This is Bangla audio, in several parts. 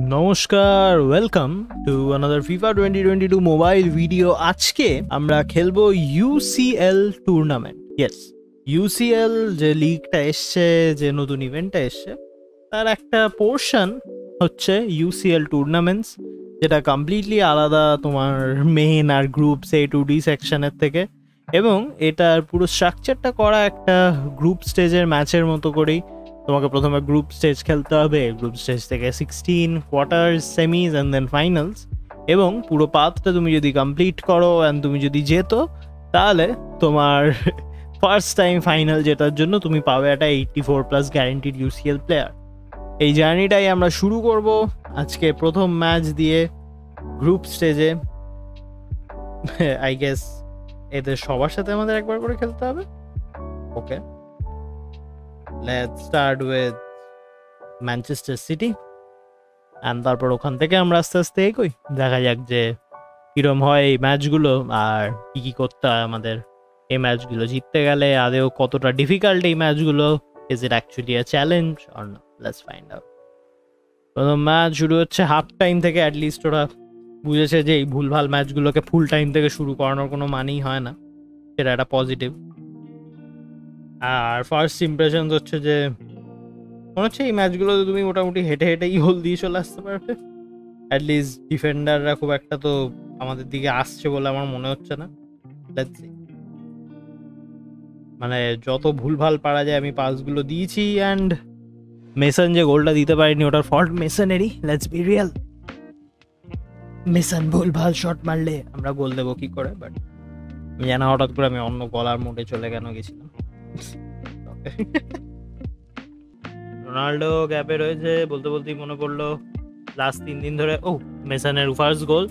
नमस्कार welcome to another FIFA 2022 mobile video. आज के আমরা খেলবো UCL টুর্নামেন্ট। यस UCL যে লিগটা এসছে, যে নতুন ইভেন্টটা এসছে, তার একটা পোরশন হচ্ছে UCL টুর্নামেন্টস, যেটা কমপ্লিটলি আলাদা তোমার মেইন আর গ্রুপ সে টু ডি সেকশনের থেকে, এবং এটার পুরো স্ট্রাকচারটা করা একটা গ্রুপ স্টেজের ম্যাচের মতো করেই। তোমাকে প্রথমে গ্রুপ স্টেজ খেলতে হবে, গ্রুপ স্টেজ থেকে 16 quarters, semis and then finals, এবং পুরো পাথটা তুমি যদি কমপ্লিট করো অ্যান্ড তুমি যদি জেতো, তাহলে তোমার ফার্স্ট টাইম ফাইনাল, যেটার জন্য তুমি পাবে একটা 84+ গ্যারান্টিড UCL প্লেয়ার। এই জার্নিটাই আমরা শুরু করব আজকে প্রথম ম্যাচ দিয়ে গ্রুপ স্টেজে। আই গেস এদের সবার সাথে আমাদের একবার করে খেলতে হবে। ওকে, let's start with Manchester City and তারপর ওখান থেকে আমরা আস্তে আস্তে এগোই। দেখা যাক যে কিরম হয় এই ম্যাচগুলো আর কি কি করতে হয় আমাদের এই ম্যাচগুলো জিততে গেলে, আদেও কতটা ডিফিকাল্ট এই ম্যাচগুলো। Is it actually a challenge or না, লেটস ফাইন্ড আউট। প্রথম ম্যাচ শুরু হচ্ছে হাফ টাইম থেকে। অ্যাটলিস্ট ওরা বুঝেছে যে এই ভুলভাল ম্যাচগুলোকে ফুল টাইম থেকে শুরু করানোর কোনো মানেই হয় না, সেটা একটা পজিটিভ। আর ফার্স্ট ইমপ্রেশন হচ্ছে যে মনে হচ্ছে এই ম্যাচগুলোতে তুমি মোটামুটি হেঁটে হেঁটেই গোল দিয়ে চলে আসতে পারবে। অ্যাটলিস্ট ডিফেন্ডাররা খুব একটা তো আমাদের দিকে আসছে বলে আমার মনে হচ্ছে না। মানে যত ভুলভাল পারা যায় আমি পাসগুলো দিয়েছি, অ্যান্ড মেসন যে গোলটা দিতে পারিনি ওটার ফল্ট মেসনেরই। লেটস বি রিয়েল, মেসন ভুলভাল শট মারলে আমরা গোল দেবো কি করে। বাট জানা হঠাৎ করে আমি অন্য গলার মোটে চলে কেন গেছিলাম। রোনাল্ডো গ্যাপে রয়েছে, বলতে বলতেই মনে পড়লো লাস্ট 3 দিন ধরে ও মেসনের ফার্স্ট গোল।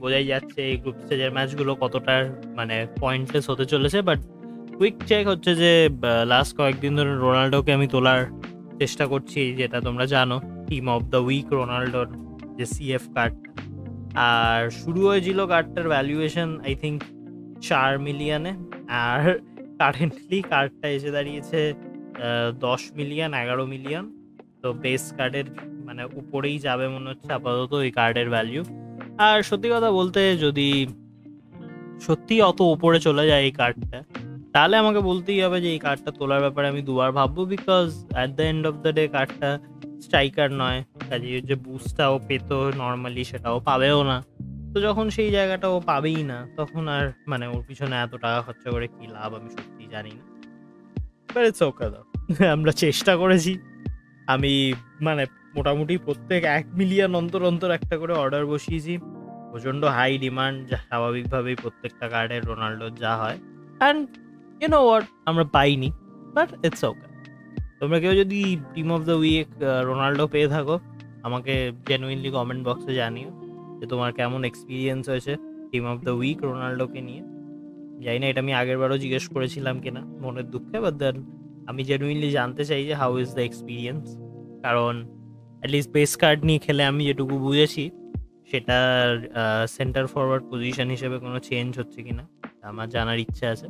বোঝাই যাচ্ছে এই গ্রুপ স্টেজের ম্যাচগুলো কতটা মানে পয়েন্টলেস হতে চলেছে। বাট কুইক চেক হচ্ছে যে লাস্ট কয়েকদিন ধরে রোনাল্ডোকে আমি তোলার চেষ্টা করছি, যেটা তোমরা জানো টিম অফ দ্য উইক রোনাল্ডোর যে CF কার্ড। আর শুরু হয়েছিল কার্ডটার ভ্যালুয়েশন আই থিঙ্ক 4 মিলিয়নে, আর কারেন্টলি কার্ডটা এসে দাঁড়িয়েছে 10 মিলিয়ন, 11 মিলিয়ন। তো বেস কার্ডের মানে উপরেই যাবে মনে হচ্ছে আপাতত এই কার্ডের ভ্যালু। আর সত্যি কথা বলতে যদি সত্যি অত উপরে চলে যায় এই কার্ডটা, তাহলে আমাকে বলতেই হবে যে এই কার্ডটা তোলার ব্যাপারে আমি দুবার ভাববো, because at the end of the day কার্ডটা স্ট্রাইকার নয়, কাজে যে বুস্টটাও পেত নর্মালি সেটাও পাবেও না। তো যখন সেই জায়গাটাও পাবেই না, তখন আর মানে ওর পিছনে এত টাকা খরচা করে কি লাভ আমি সত্যি জানি না। আমরা চেষ্টা করেছি, আমি মানে মোটামুটি প্রত্যেক 1 মিলিয়ন অন্তর অন্তর একটা করে অর্ডার বসিয়েছি। প্রচণ্ড হাই ডিমান্ড, স্বাভাবিকভাবেই প্রত্যেকটা কার্ডে রোনাল্ডোর যা হয়। অ্যান্ড ইউ নো হোয়াট, আমরা পাইনি, বাট ইটস ওকে। তোমরা কেউ যদি team of the week Ronaldo পেয়ে থাকো, আমাকে জেনুইনলি কমেন্ট বক্সে জানিও যে তোমার কেমন এক্সপিরিয়েন্স হয়েছে টিম অফ দ্য উইক রোনাল্ডোকে নিয়ে। জানি না এটা আমি আগেরবারও জিজ্ঞেস করেছিলাম কিনা মনের দুঃখে, বাট দেন আমি জেনুইনলি জানতে চাই যে হাউ ইজ দ্য এক্সপিরিয়েন্স। কারণ অ্যাটলিস্ট বেস কার্ড নিয়ে খেলে আমি যেটুকু বুঝেছি, সেটার সেন্টার ফরওয়ার্ড পজিশন হিসেবে কোনো চেঞ্জ হচ্ছে কিনা আমার জানার ইচ্ছা আছে।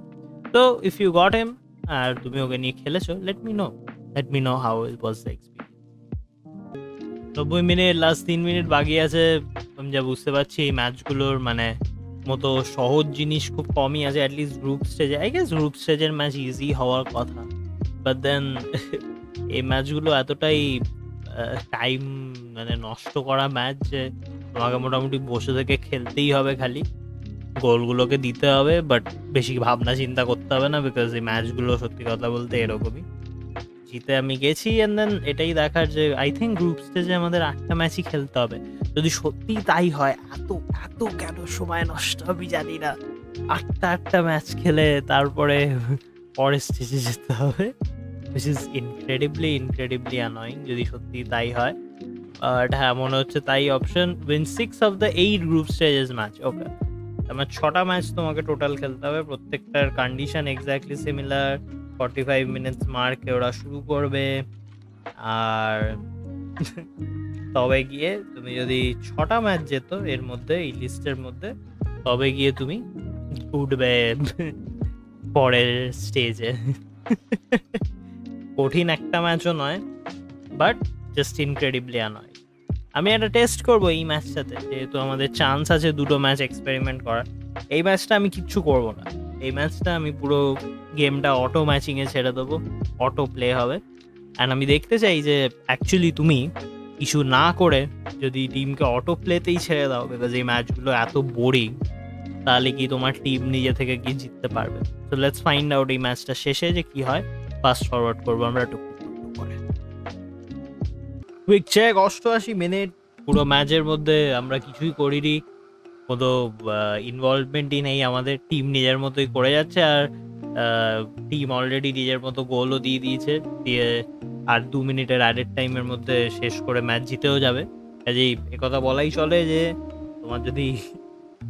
তো ইফ ইউ গট হিম আর তুমি ওকে নিয়ে খেলেছো, let me know how was the experience. 90 minute, last 3 minute বাকি আছে। আমি যা বুঝতে পারছি এই ম্যাচগুলোর মানে মতো সহজ জিনিস খুব কমই আছে, অ্যাটলিস্ট গ্রুপ স্টেজে। আই গেস গ্রুপ স্টেজের ম্যাচ ইজি হওয়ার কথা, বাট দেন এই ম্যাচগুলো এতটাই টাইম মানে নষ্ট করা ম্যাচ যে তোমাকে মোটামুটি বসে থেকে খেলতেই হবে, খালি গোলগুলোকে দিতে হবে, বাট বেশি ভাবনা চিন্তা করতে হবে না, বিকজ এই ম্যাচগুলো সত্যি কথা বলতে এরকমই। জিতে আমি গেছি, অ্যান্ড দেন এটাই দেখার যে আই থিঙ্ক গ্রুপ স্টেজে আমাদের 8টা ম্যাচই খেলতে হবে। যদি সত্যি তাই হয়, এত কেন সময় নষ্ট হবে জানি না। 8টা ম্যাচ খেলে তারপরে পরের স্টেজে যেতে হবে, হুইচ ইজ ইনক্রেডিবলি অ্যানয়িং যদি সত্যি তাই হয়। বাট হ্যাঁ, মনে হচ্ছে তাই option. Win 6 of the 8 group stages match. Okay, আমার 6টা ম্যাচ তোমাকে টোটাল খেলতে হবে, প্রত্যেকটার কন্ডিশন এক্স্যাক্টলি সিমিলার। 45 মিনিটস মার্কে ওরা শুরু করবে, আর তবে গিয়ে তুমি যদি 6টা ম্যাচ যেত এর মধ্যে এই লিস্টের মধ্যে, তবে গিয়ে তুমি উঠবে পরের স্টেজে। কঠিন একটা ম্যাচও নয়, বাট জাস্ট ইনক্রেডিবলি অ্যানয়িং। আমি একটা টেস্ট করবো এই ম্যাচটাতে, যেহেতু আমাদের চান্স আছে দুটো ম্যাচ এক্সপেরিমেন্ট করার। এই ম্যাচটা আমি কিচ্ছু করবো না, এই ম্যাচটা আমি পুরো গেমটা অটো ম্যাচিংয়ে ছেড়ে দেবো, অটো প্লে হবে। অ্যান্ড আমি দেখতে চাই যে অ্যাকচুয়ালি তুমি ইস্যু না করে যদি টিমকে অটো প্লেতেই ছেড়ে দাও, বিকজ এই ম্যাচগুলো এত বোরিং, তাহলে কি তোমার টিম নিজে থেকে কি জিততে পারবে। সো লেটস ফাইন্ড আউট এই ম্যাচটা শেষে যে কি হয়, ফাস্ট ফরওয়ার্ড করবো আমরা একটু পরে। কুইক চেক, 88 মিনিট, পুরো ম্যাচের মধ্যে আমরা কিছুই করিনি, কোনো ইনভলভমেন্টই নেই আমাদের, টিম নিজের মতোই করে যাচ্ছে। আর টিম অলরেডি নিজের মতো গোলও দিয়ে দিয়েছে, দিয়ে আর 2 মিনিটের অ্যাডেড টাইমের মধ্যে শেষ করে ম্যাচ জিতেও যাবে। কাজেই একথা বলাই চলে যে তোমার যদি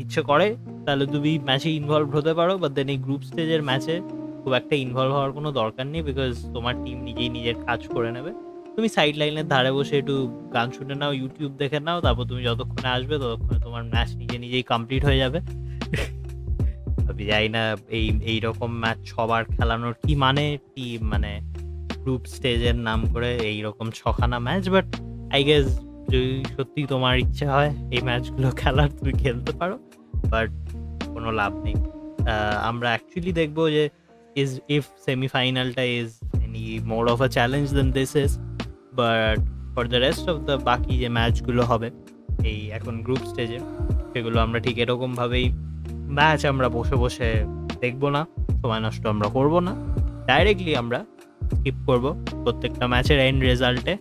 ইচ্ছে করে তাহলে তুমি ম্যাচে ইনভলভ হতে পারো, বাট দেন এই গ্রুপ স্টেজের ম্যাচে খুব একটা ইনভলভ হওয়ার কোনো দরকার নেই, বিকজ তোমার টিম নিজেই নিজের কাজ করে নেবে। তুমি সাইড লাইনের ধারে বসে একটু গান শুনে নাও, ইউটিউব দেখে নাও, তারপর তুমি যতক্ষণে আসবে ততক্ষণে তোমার ম্যাচ নিজে নিজেই কমপ্লিট হয়ে যাবে। আমি জানি না এইরকম ম্যাচ সবার খেলানোর কি মানে, টিম মানে গ্রুপ স্টেজের নাম করে এইরকম 6খানা ম্যাচ, বাট আই গেস যদি সত্যি তোমার ইচ্ছে হয় এই ম্যাচগুলো খেলার তুমি খেলতে পারো, বাট কোনো লাভ নেই। আমরা অ্যাকচুয়ালি দেখবো যে ইফ সেমিফাইনালটা is any more of a challenge then this is, but for the rest of the বাকি যে ম্যাচগুলো হবে এই এখন গ্রুপ স্টেজে, সেগুলো আমরা ঠিক এরকমভাবেই ম্যাচ আমরা বসে বসে দেখবো না, সময় নষ্ট আমরা করবো না, ডাইরেক্টলি আমরা স্কিপ করবো প্রত্যেকটা ম্যাচের এন্ড রেজাল্টে।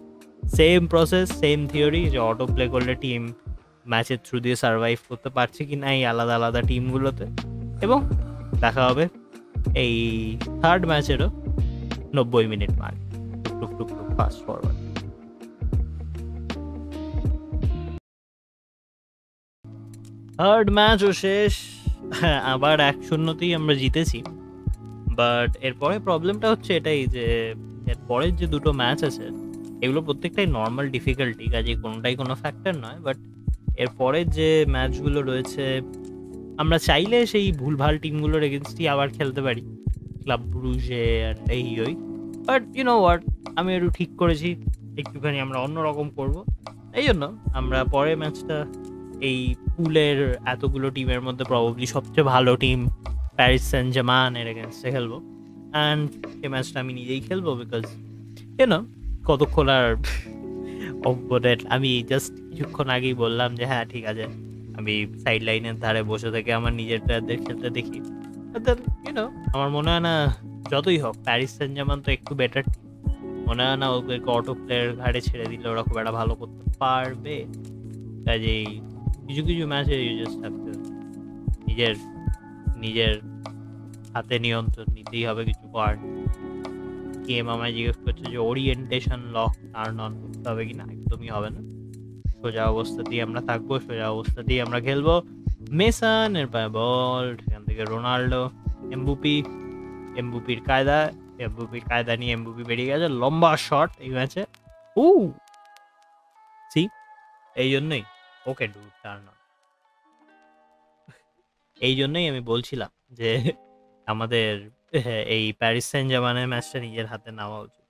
সেম প্রসেস, সেম থিওরি, যে অটো প্লে করলে টিম ম্যাচের থ্রু দিয়ে সার্ভাইভ করতে পারছে কি না এই আলাদা আলাদা টিমগুলোতে। এবং দেখা হবে এই থার্ড ম্যাচেরও 90 মিনিট মার্ক, টুক টুক টুক ফাস্ট ফরওয়ার্ড। থার্ড ম্যাচও শেষ, আবার 1-0 আমরা জিতেছি, বাট এরপরে প্রবলেমটা হচ্ছে এটাই যে এরপরের যে দুটো ম্যাচ আছে এগুলো প্রত্যেকটাই নর্মাল ডিফিকাল্টি, কাজে কোনোটাই কোনো ফ্যাক্টর নয়। বাট এরপরের যে ম্যাচগুলো রয়েছে আমরা চাইলে সেই ভুলভাল টিমগুলোর এগেনস্টই আবার খেলতে পারি, ক্লাব ব্রুজে আর এই ওই, বাট ইউ নো হোয়াট, আমি একটু ঠিক করেছি একটুখানি আমরা অন্যরকম করবো। এই জন্য আমরা পরের ম্যাচটা এই পুলের এতগুলো টিমের মধ্যে প্রবাবলি সবচেয়ে ভালো টিম প্যারিস সেন্ট জার্মানের এগেনস্টে খেলবো, অ্যান্ড এই ম্যাচটা আমি নিজেই খেলবো, বিকজ ইউ নো কতক্ষণ আর অপোনেন্ট। আমি জাস্ট কিছুক্ষণ আগেই বললাম যে হ্যাঁ ঠিক আছে আমি সাইড লাইনের ধারে বসে থেকে আমার নিজেরটা খেলতে দেখি, ইউ নো আমার মনে হয় না, যতই হোক প্যারিস সেন্ট জার্মান তো একটু বেটার টিম, মনে হয় না ওদেরকে অটো প্লেয়ার ঘাড়ে ছেড়ে দিলে ওরা খুব একটা ভালো করতে পারবে। কাজেই কিছু কিছু ম্যাচে ইউজেস থাকতে নিজের নিজের হাতে নিয়ন্ত্রণ নিতেই হবে, কিছু করার। গেম আমায় জিজ্ঞেস করছে যে ওরিয়েন্টেশন লক টার্ন অন করতে হবে কিনা, একদমই হবে না, সোজা অবস্থাতেই আমরা থাকবো, সোজা অবস্থাতেই আমরা খেলবো। মেসন এর পায়ে বল, সেখান থেকে রোনাল্ডো, এমবুপি, এমবুপির কায়দা নিয়ে এমবুপি বেরিয়ে গেছে, লম্বা শট এই ম্যাচে, ও সি এই জন্যই ওকে ডু টার্ন অন। এই জন্যই আমি বলছিলাম যে আমাদের এই প্যারিস সেন্ট জার্মানের ম্যাচটা নিজের হাতে নেওয়া উচিত,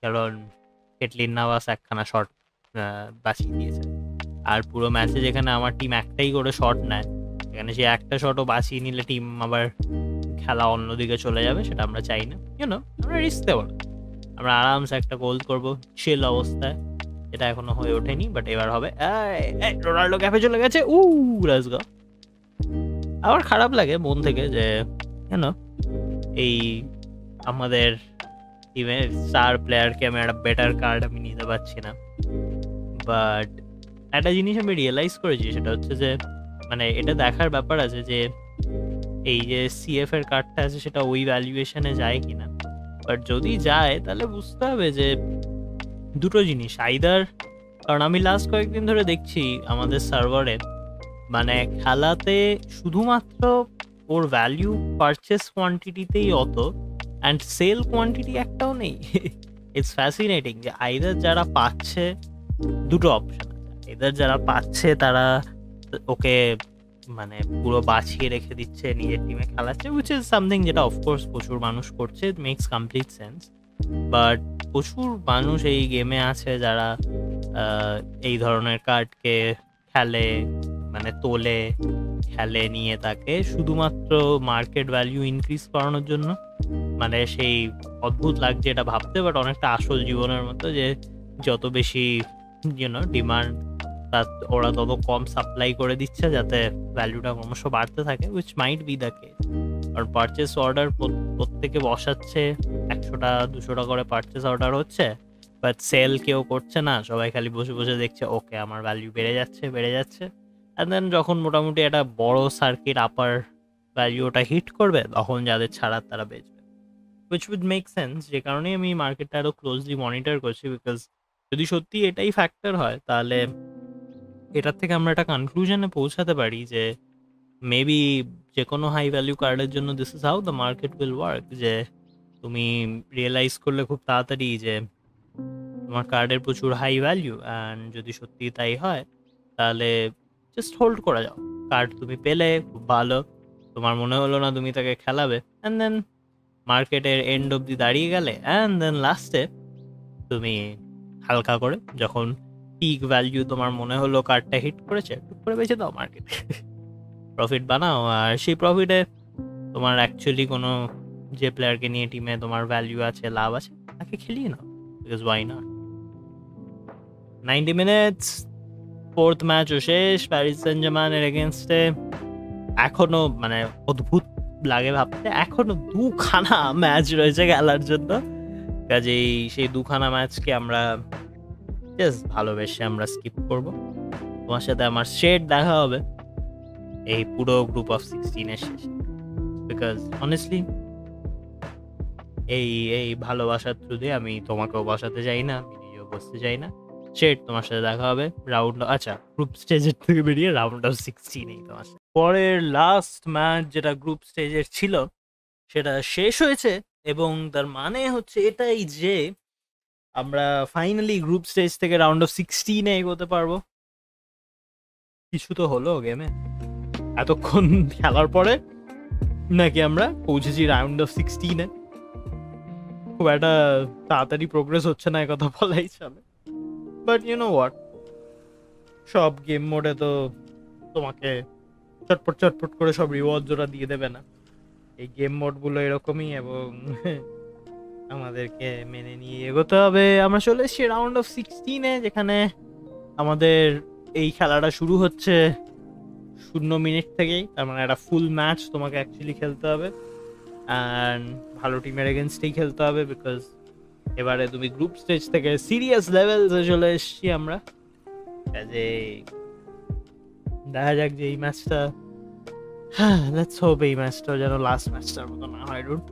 কারণ কেটলিন নাভাস একখানা শট বাঁচিয়ে দিয়েছে, আর পুরো ম্যাচে যেখানে আমার টিম একটাই করে শট নেয় সেখানে সে একটা শটও বাঁচিয়ে নিলে টিম আবার খেলা অন্যদিকে চলে যাবে, সেটা আমরা চাই না, ইউ নো আমরা রিস্ক দেবো না, আমরা আরামসে একটা গোল করবো শেল অবস্থায়, এটা এখনো হয়ে ওঠেনি বাট এবার হবে। রোনাল্ডো ক্যাফে চলে গেছে, উজগা আবার খারাপ লাগে মন থেকে যে কেন এই আমাদের টিমের স্টার প্লেয়ারকে আমি একটা বেটার কার্ড আমি নিতে পারছি না। বাট একটা জিনিস আমি রিয়েলাইজ করেছি, সেটা হচ্ছে যে মানে এটা দেখার ব্যাপার আছে যে এই যে সিএফ এর কার্ডটা আছে সেটা ওই ভ্যালুয়েশনে যায় কিনা, বাট যদি যায় তাহলে বুঝতে হবে যে দুটো জিনিস আইদার, কারণ আমি লাস্ট কয়েকদিন ধরে দেখছি আমাদের সার্ভারে মানে খেলাতে শুধুমাত্র ওর ভ্যালু পারচেস কোয়ান্টিটিতেই অত, অ্যান্ড সেল কোয়ান্টিটি একটাও নেই। ইটস ফ্যাসিনেটিং যে আইদার যারা পাচ্ছে, দুটো অপশান আছে, আইদার যারা পাচ্ছে তারা ওকে মানে পুরো বাঁচিয়ে রেখে দিচ্ছে নিজের টিমে খেলাচ্ছে, উইচ ইজ সামথিং যেটা অফকোর্স প্রচুর মানুষ করছে, it makes complete sense, but প্রচুর মানুষ এই গেমে আছে যারা এই ধরনের কার্ডকে খেলে, মানে তোলে, খেলে নিয়ে তাকে শুধুমাত্র মার্কেট ভ্যালু ইনক্রিজ করানোর জন্য। মানে সেই অদ্ভুত লাগছে এটা ভাবতে, বাট অনেকটা আসল জীবনের মতো, যে যত বেশি ইউনো ডিমান্ড তার ওরা তত কম সাপ্লাই করে দিচ্ছে যাতে ভ্যালুটা ক্রমশ বাড়তে থাকে, which might be the case. আর পারচেস অর্ডার প্রত্যেকে বসাচ্ছে, 100টা 200টা করে পারচেস অর্ডার হচ্ছে, বাট সেল কেউ করছে না, সবাই খালি বসে বসে দেখছে ওকে আমার ভ্যালু বেড়ে যাচ্ছে। অ্যান্ড দেন যখন মোটামুটি একটা বড় সার্কিট আপার ভ্যালুটা হিট করবে তখন যাদের ছাড়া তারা বেচবে, উইচ উইড মেক সেন্স। যে কারণেই আমি মার্কেটটা আরও ক্লোজলি মনিটর করছি, বিকজ যদি সত্যি এটাই ফ্যাক্টর হয় তাহলে এটার থেকে আমরা একটা কনক্লুশনে পৌঁছাতে পারি যে মেবি যে কোনো হাই ভ্যালু কার্ডের জন্য this is how the market will work. যে তুমি রিয়েলাইজ করলে খুব তাড়াতাড়ি যে তোমার কার্ডের প্রচুর হাই ভ্যালু, অ্যান্ড যদি সত্যি তাই হয় তাহলে জাস্ট হোল্ড করে যাও। কার্ড তুমি পেলে, খুব ভালো, তোমার মনে হলো না তুমি তাকে খেলাবে, অ্যান্ড দেন মার্কেটের এন্ড অবধি দাঁড়িয়ে গেলে, অ্যান্ড দেন লাস্টে তুমি হালকা করে যখন পিক ভ্যালু তোমার মনে হলো কার্ডটা হিট করেছে টুক করে বেঁচে দাও, মার্কেটে প্রফিট বানাও। আর সেই প্রফিটে তোমার অ্যাকচুয়ালি কোনো যে প্লেয়ারকে নিয়ে টিমে তোমার ভ্যালু আছে, লাভ আছে, তাকে খেলিয়ে নাও, because why not. 90 minutes, fourth ম্যাচও শেষ প্যারিস সেন্ট জার্মানের এগেনস্টে। এখনও মানে অদ্ভুত লাগে ভাবতে, এখনও 2খানা ম্যাচ রয়েছে খেলার জন্য, কাজেই সেই 2খানা ম্যাচকে আমরা জাস্ট ভালোবেসে আমরা স্কিপ করব। তোমার সাথে আমার শেড দেখা হবে এই পুরো গ্রুপ অফ 16-এর শেষে, বিকজ অনেস্টলি এই এই ভালোবাসার থ্রু দিয়ে আমি তোমাকেও বসাতে চাই না, আমি নিজেও বসতে চাই না। শেড, তোমার সাথে দেখা হবে রাউন্ড, আচ্ছা গ্রুপ স্টেজের থেকে বেরিয়ে রাউন্ড অফ 16-এই তোমার সাথে। পরের লাস্ট ম্যাচ যেটা গ্রুপ স্টেজের ছিল সেটা শেষ হয়েছে, এবং তার মানে হচ্ছে এটাই যে আমরা ফাইনালি গ্রুপ স্টেজ থেকে রাউন্ড অফ 16-এ এগোতে পারবো। কিছু তো হলো গেমে এতক্ষণ খেলার পরে, নাকি আমরা পৌঁছেছি রাউন্ড অফ 16-এ। খুব একটা তাড়াতাড়ি প্রোগ্রেস হচ্ছে না একথা বলাই চলে, বাট ইউ নো হোয়াট, সব গেম মোডে তো তোমাকে চটপট চটপট করে সব রিওয়ার্ড জোড়া দিয়ে দেবে না, এই গেম মোডগুলো এরকমই, এবং আমাদেরকে মেনে নিয়ে এগোতে হবে। আমরা চলে এসেছি রাউন্ড অফ 16-এ, যেখানে আমাদের এই খেলাটা শুরু হচ্ছে 0 মিনিট থেকেই, তার মানে একটা ফুল ম্যাচ তোমাকে অ্যাকচুয়ালি খেলতে হবে, অ্যান্ড ভালো টিমের এগেনস্টেই খেলতে হবে, বিকজ এবারে তুমি গ্রুপ স্টেজ থেকে সিরিয়াস লেভেলসে চলে এসেছি আমরা। কাজে দেখা যাক যে এই ম্যাচটা, হ্যাঁ লেটস হোপ এই ম্যাচটাও যেন লাস্ট ম্যাচটার মতো না হয়, ডুড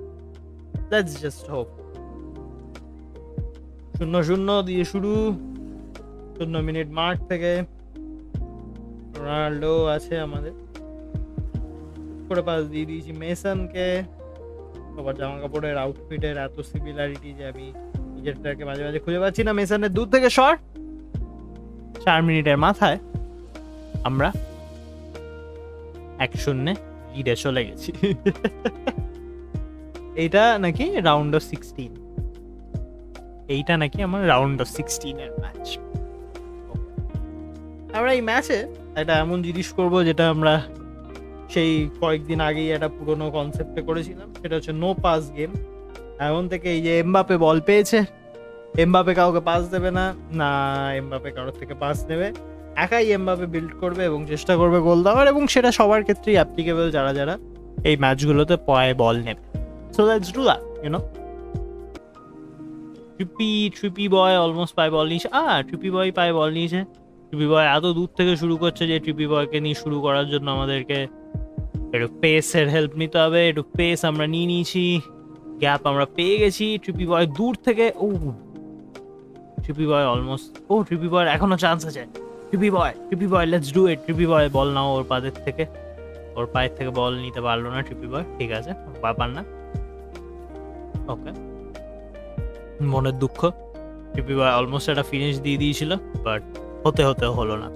লেটস জাস্ট হোপ। 0-0 দিয়ে শুরু, 0 মিনিট মার্ক থেকে রোনাল্ডো আছে আমাদের, করে পাস দিয়ে দিয়েছি মেসনকে। সবার জামা কাপড়ের আউটফিটের এত সিমিলারিটি যে আমি নিজেরটাকে মাঝে মাঝে খুঁজে পাচ্ছি না। মেসনের দূর থেকে শট, 4 মিনিটের মাথায় আমরা 1-0 লিডে চলে গেছি। এইটা নাকি রাউন্ড অফ 16, এইটা নাকি আমার রাউন্ড অফ 16-এর ম্যাচ। আমরা এই ম্যাচে একটা এমন জিনিস করবো যেটা আমরা সেই কয়েকদিন আগেই একটা পুরোনো কনসেপ্টে করেছিলাম, সেটা হচ্ছে নো পাস গেম। এখন থেকে এই যে এমবাপে বল পেয়েছে, এমবাপে কাউকে পাস দেবে না, না এমবাপে কারোর থেকে পাস নেবে, একাই এমবাপে বিল্ড করবে এবং চেষ্টা করবে গোল দেওয়ার, এবং সেটা সবার ক্ষেত্রেই অ্যাপ্লিকেবল যারা যারা এই ম্যাচগুলোতে পয়ে বল নেবে। So let's do that, you know. Trippier boy almost পায় বল নিয়েছে, ট্রিপি বয় এত দূর থেকে শুরু করছে যে ট্রিপি বয়কে নিয়ে শুরু করার জন্য আমাদেরকে একটু পেসের হেল্প নিতে হবে। একটু পেস আমরা নিয়ে নিয়েছি, গ্যাপ আমরা পেয়ে গেছি। ট্রিপি বয় দূর থেকে, ও ট্রিপি বয় অলমোস্ট, ও ট্রিপি বয়ের এখনো চান্স আছে। ট্রিপি বয় লেটস ডু ইট। ট্রিপি বয় বল নাও ওর পায়ের থেকে বল নিতে পারলো না ট্রিপি বয়, ঠিক আছে ব্যাপার না, ওকে মনের দুঃখ। ট্রিপি বয় অলমোস্ট একটা ফিনিশ দিয়ে দিয়েছিল, বাট হতে হলো না।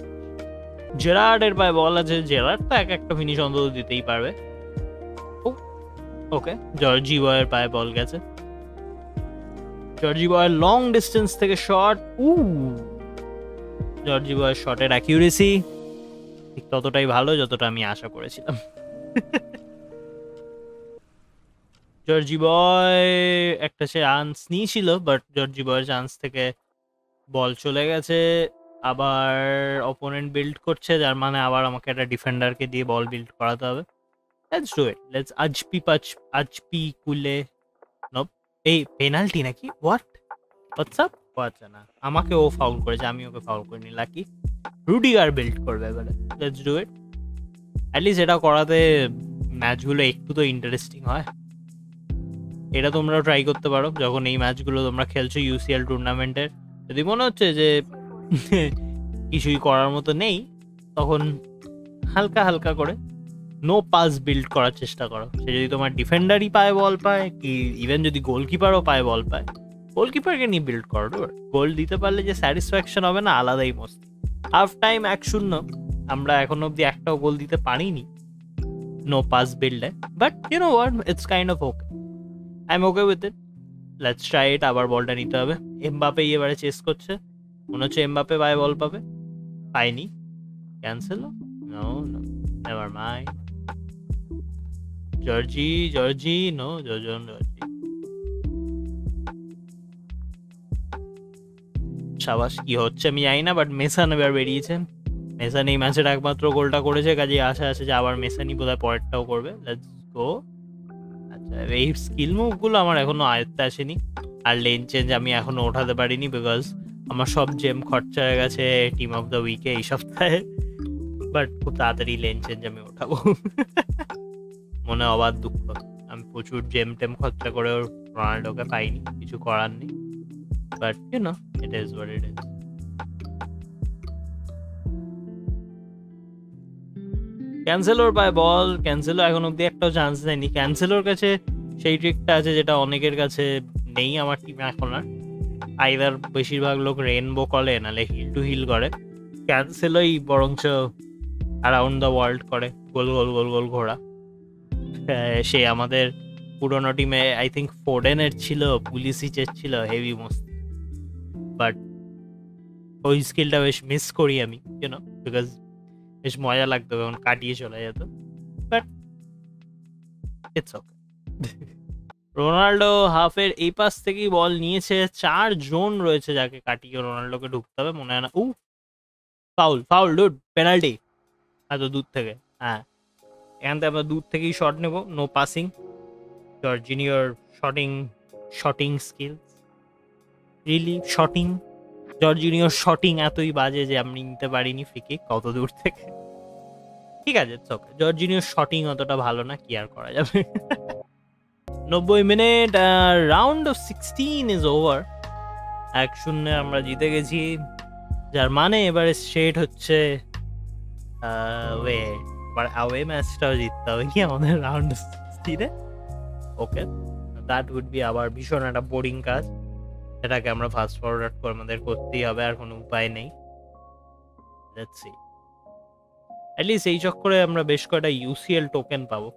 জেরার্ডের পায়ে বল আছে, জেরার্ড তো একটা ফিনিশ অন্তত দিতেই পারবে, ওকে জর্জি বয়ের পায়ে বল গেছে। Georgie boy long distance থেকে শট। Georgie boy শটের অ্যাকুরেসি ঠিক ততটাই ভালো যতটা আমি আশা করেছিলাম। Georgie boy একটা চান্স নিয়েছিল, বাট Georgie boy চান্স থেকে বল চলে গেছে, আবার অপোনেন্ট বিল্ড করছে, যার মানে আবার আমাকে একটা ডিফেন্ডারকে দিয়ে বল বিল্ড করাতে হবে। Let's do it. Let's ajpi kule. Nope. Hey, penalty naki? What? What's up? What's na? Amake o foul koreche, ami oke foul korni. Lucky Rudiger build korbe bole. Let's do it. At least eta korate match gulo ekটু to interesting hoy. Eta tumra try korte paro jokhon ei match gulo tumra khelcho UCL tournament er. Jodi mone hocche je কিছুই করার মতো নেই, তখন হালকা হালকা করে নো পাস বিল্ড করার চেষ্টা করো। সে যদি তোমার ডিফেন্ডারই পায় বল পায়, কি ইভেন যদি গোলকিপারও পায় বল পায়, গোলকিপারকে নিয়ে বিল্ড করো। গোল দিতে পারলে যে স্যাটিসফ্যাকশন হবে না, আলাদাই মস্তি। হাফ টাইম 1-0, আমরা এখন অব্দি একটাও গোল দিতে পারিনি নো পাস বিল্ডে, but you know what, it's kind of okay. I am okay with it. Let's try it. আবার বলটা নিতে হবে। এমবাপে এবারে চেস করছে, মনে হচ্ছে এমবাপে পায় বল পাবে, পায়নি। Cancel? No no, never mind. Georgie, no, Georgie. সাবাস, কি হচ্ছে আমি জানি না, বাট মেসন এবার বেরিয়েছে। মেসন এই ম্যাচের একমাত্র গোলটা করেছে, কাজে আশা আছে যে আবার মেসনই বোধহয় পরেরটাও করবে। Let's go. আচ্ছা, এই স্কিল মুভগুলো আমার এখনো আয়ত্তে আসেনি, আর লেন চেঞ্জ আমি এখনো ওঠাতে পারিনি, বিকজ আমার সব জেম খরচা হয়ে গেছে টিম অফ দ্য উইকে এই সপ্তাহে। বাট খুব তাড়াতাড়ি লেন চেঞ্জ আমি ওঠাবো, মনে অবাধ দুঃখ। আমি প্রচুর জেম টেম খরচা করে রোনাল্ডোকে পাইনি, কিছু করার নেই, but you know it is what it is. ক্যান্সেলর পায় বল, ক্যান্সেলও এখন অব্দি একটাও চান্স নেয়নি। ক্যান্সেলর কাছে সেই ট্রিকটা আছে যেটা অনেকের কাছে নেই আমার টিমে এখন আর। আইদার বেশিরভাগ লোক রেইনবো কলে, নাহলে হিল টু হিল করে। ক্যান্সেলই বরঞ্চ অ্যারাউন্ড দ্য ওয়ার্ল্ড করে, গোল গোল গোল গোল ঘোরা। সে আমাদের পুরোনো টিমে আই থিঙ্ক ফোর্ডেনের ছিল, পুলিশিচের ছিল, হেভি মস্তি। বাট ওই স্কিলটা বেশ মিস করি আমি, ইউ নো, বিকজ বেশ মজা লাগতো যখন কাটিয়ে চলে যেত, বাট ইটস ওকে। রোনাল্ডো হাফের এই পাশ থেকেই বল নিয়েছে, 4 জন রয়েছে যাকে কাটিয়ে রোনাল্ডোকে ঢুকতে হবে, মনে হয় না। ফাউল ডুড, পেনাল্টি এত দূর থেকে। হ্যাঁ, এখান থেকে আমরা দূর থেকেই শট নেব। No passing. জর্জিনিওর শটিং স্কিলস রিলি, জর্জিনিওর শটিং এতই বাজে যে আমি নিতে পারিনি ফ্রি কিক কত দূর থেকে। ঠিক আছে, ওকে, জর্জিনিওর শটিং অতটা ভালো না, কি আর করা যাবে। 90 minute, round of 16 is over. 1-0 আমরা জিতে গেছি, যার মানে এবারে সেট হচ্ছে ওয়েট, but away matchটাও জিততে হবে কি আমাদের রাউন্ড 16-এ? ওকে, দ্যাট উড বি আবার ভীষণ একটা বোরিং কাজ, এটাকে আমরা ফাস্ট ফরওয়ার্ড করে আমাদের করতেই হবে, আর কোনো উপায় নেই। লেটস সি, অ্যাটলিস্ট এই চক্করে আমরা বেশ কয়েকটা UCL টোকেন পাবো,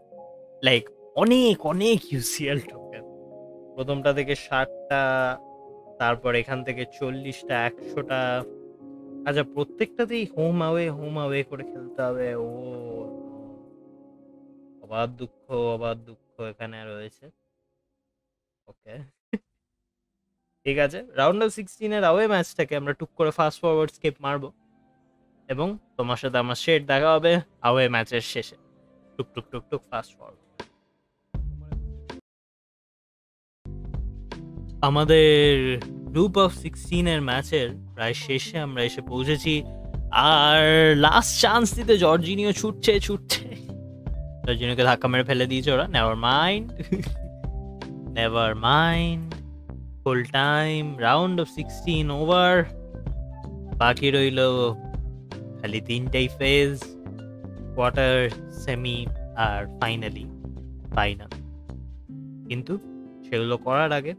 লাইক অনেক UCL টোকেন। প্রথমটা থেকে 60টা, তারপর এখান থেকে 40টা, 100টা। আচ্ছা, প্রত্যেকটাতেই হোম আওয়ে করে খেলতে হবে। ও অবাধ দুঃখ এখানে রয়েছে। ওকে, ঠিক আছে, রাউন্ড অফ 16-এর আওয়ে ম্যাচটাকে আমরা টুক করে ফাস্ট ফরওয়ার্ড স্কেপ মারবো, এবং তোমার সাথে আমার শেড দেখা হবে আওয়ে ম্যাচের শেষে। টুক ফাস্ট ফরওয়ার্ড। আমাদের গ্রুপ অফ 16-এর ম্যাচের প্রায় শেষে আমরা এসে পৌঁছেছি, আর লাস্ট চান্স দিতে জর্জিনিও ছুটছে। জর্জিনিওকে ধাক্কা মেরে ফেলে দিয়েছে ওরা। Never mind. Full time, round of 16 over, বাকি রইল খালি 3টাই ফেজ, কোয়ার্টার, সেমি আর ফাইনালি ফাইনাল। কিন্তু সেগুলো করার আগে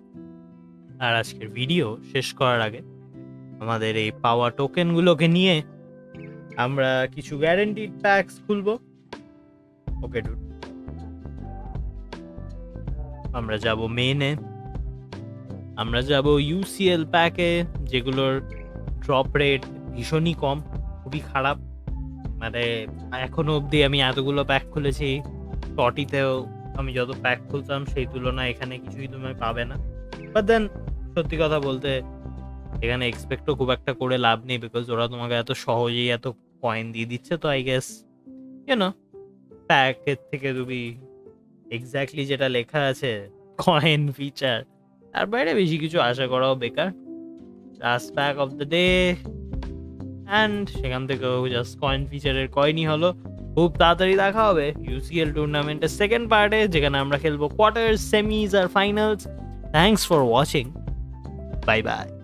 আর আজকের ভিডিও শেষ করার আগে আমাদের এই পাওয়া টোকেনগুলোকে নিয়ে আমরা কিছু গ্যারান্টিড প্যাকস খুলবো। ওকে ডুড, আমরা যাব মেনে। আমরা যাব UCL প্যাকে, যেগুলোর ড্রপ রেট ভীষণই কম, খুবই খারাপ। মানে এখনো অবধি আমি এতগুলো প্যাক খুলেছি, টটিতেও আমি যত প্যাক খুলতাম সেই তুলনায় এখানে কিছুই তুমি পাবে না। বাট দেন সত্যি কথা বলতে এখানে এক্সপেক্টও খুব একটা করে লাভ নেই, বিকজ ওরা তোমাকে এত সহজেই এত কয়েন দিয়ে দিচ্ছে। তো আই গেস ইউনো প্যাকের থেকে তুমি এক্স্যাক্টলি যেটা লেখা আছে কয়েন ফিচার, তার বাইরে বেশি কিছু আশা করাও বেকার। Last pack of the day, and সেখান থেকেও জাস্ট কয়েন ফিচারের কয়েনই হলো। খুব তাড়াতাড়ি দেখা হবে UCL টুর্নামেন্টের সেকেন্ড পার্টে, যেখানে আমরা খেলবো কোয়ার্টার, সেমিজ আর finals. Thanks for watching, bye by.